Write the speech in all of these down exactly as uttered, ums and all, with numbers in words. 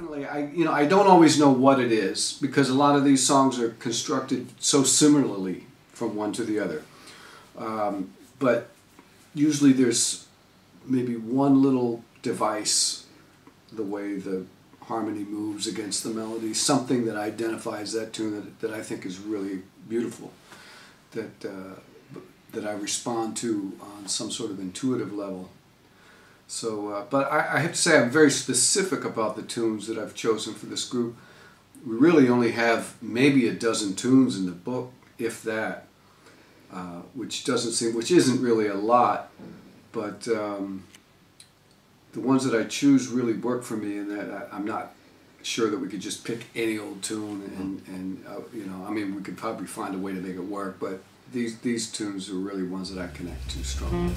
Definitely. I, you know, I don't always know what it is because a lot of these songs are constructed so similarly from one to the other. Um, but usually there's maybe one little device, the way the harmony moves against the melody, something that identifies that tune that, that I think is really beautiful, that, uh, that I respond to on some sort of intuitive level. So, uh, but I, I have to say I'm very specific about the tunes that I've chosen for this group. We really only have maybe a dozen tunes in the book, if that, uh, which doesn't seem, which isn't really a lot, but um, the ones that I choose really work for me, and that I, I'm not sure that we could just pick any old tune, and, and uh, you know, I mean, we could probably find a way to make it work, but these, these tunes are really ones that I connect to strongly.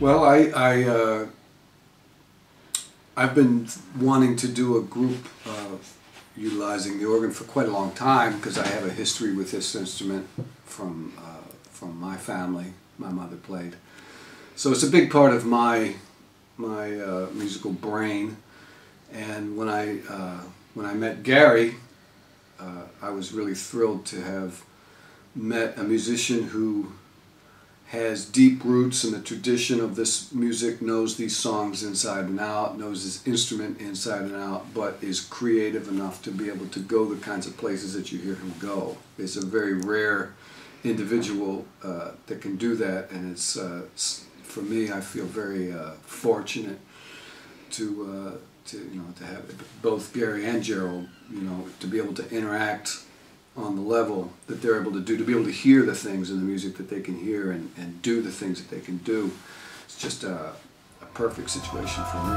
Well, I, I, uh, I've been wanting to do a group of utilizing the organ for quite a long time because I have a history with this instrument from, uh, from my family. My mother played. So it's a big part of my, my uh, musical brain. And when I, uh, when I met Gary, uh, I was really thrilled to have met a musician who has deep roots in the tradition of this music, knows these songs inside and out, knows his instrument inside and out, but is creative enough to be able to go the kinds of places that you hear him go. It's a very rare individual uh, that can do that, and it's, uh, it's for me, I feel very uh, fortunate to, uh, to, you know, to have both Gary and Gerald, you know, to be able to interact on the level that they're able to do, to be able to hear the things in the music that they can hear and, and do the things that they can do. It's just a, a perfect situation for me.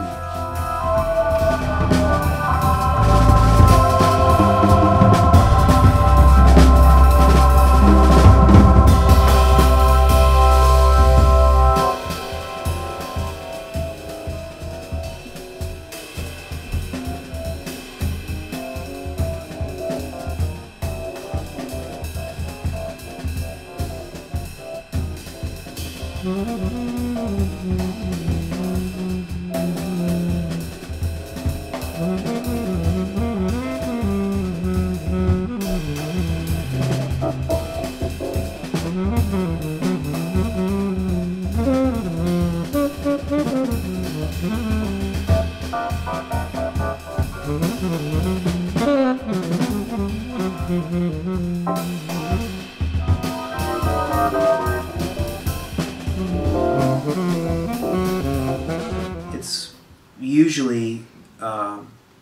Usually uh,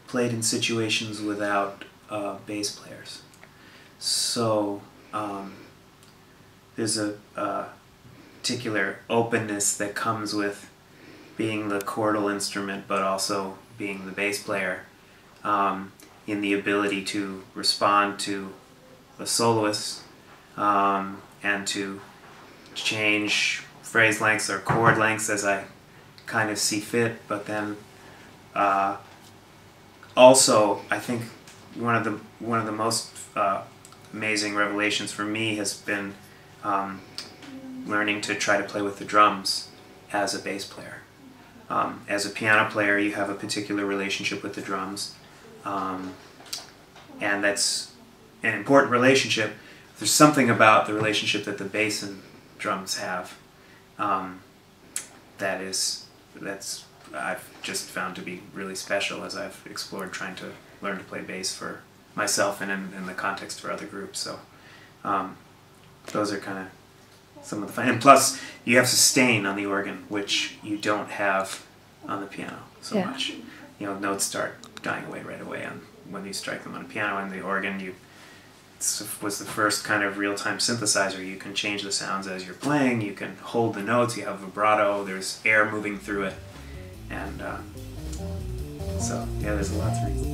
played in situations without uh, bass players. So um, there's a, a particular openness that comes with being the chordal instrument, but also being the bass player, um, in the ability to respond to the soloist, um, and to change phrase lengths or chord lengths as I kind of see fit, but then Uh, also, I think one of the one of the most uh, amazing revelations for me has been um, learning to try to play with the drums as a bass player. Um, as a piano player, you have a particular relationship with the drums, um, and that's an important relationship. There's something about the relationship that the bass and drums have um, that is, that's I've just found to be really special as I've explored trying to learn to play bass for myself and in, in the context for other groups. So um, those are kind of some of the fun. And plus, you have sustain on the organ, which you don't have on the piano so yeah. much. You know, notes start dying away right away on, when you strike them on a piano. And the organ, you it was the first kind of real-time synthesizer. You can change the sounds as you're playing. You can hold the notes. You have vibrato. There's air moving through it. And uh, so, yeah, there's a lot to read.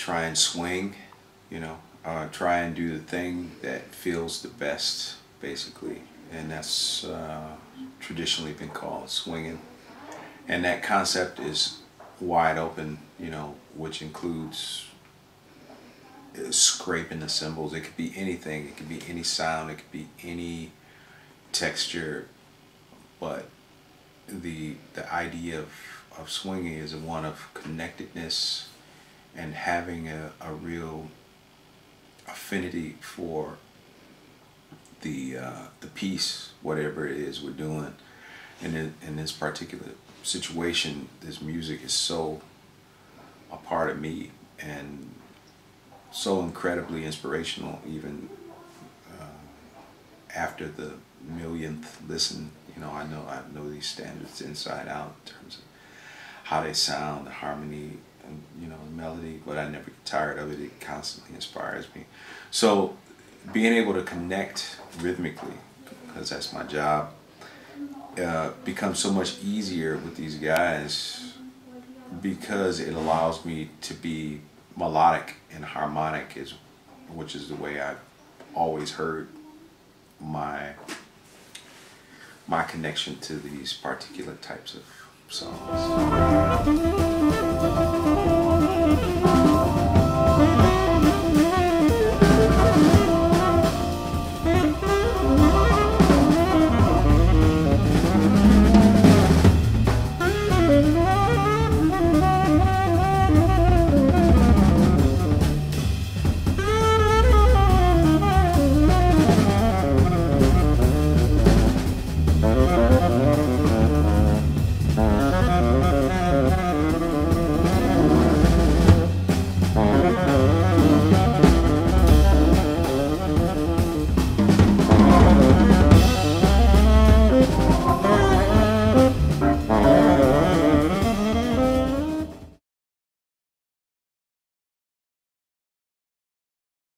Try and swing, you know, uh, try and do the thing that feels the best, basically, and that's uh, traditionally been called swinging. And that concept is wide open, you know, which includes scraping the cymbals. It could be anything, it could be any sound, it could be any texture, but the the idea of, of swinging is one of connectedness and having a, a real affinity for the uh, the piece, whatever it is we're doing. And in, in this particular situation, this music is so a part of me and so incredibly inspirational, even uh, after the millionth listen. You know, I know I know these standards inside out in terms of how they sound, the harmony, and, you know, melody, but I never get tired of it. It constantly inspires me. So being able to connect rhythmically, because that's my job, uh, becomes so much easier with these guys because it allows me to be melodic and harmonic, is, which is the way I've always heard my, my connection to these particular types of songs. Thank you.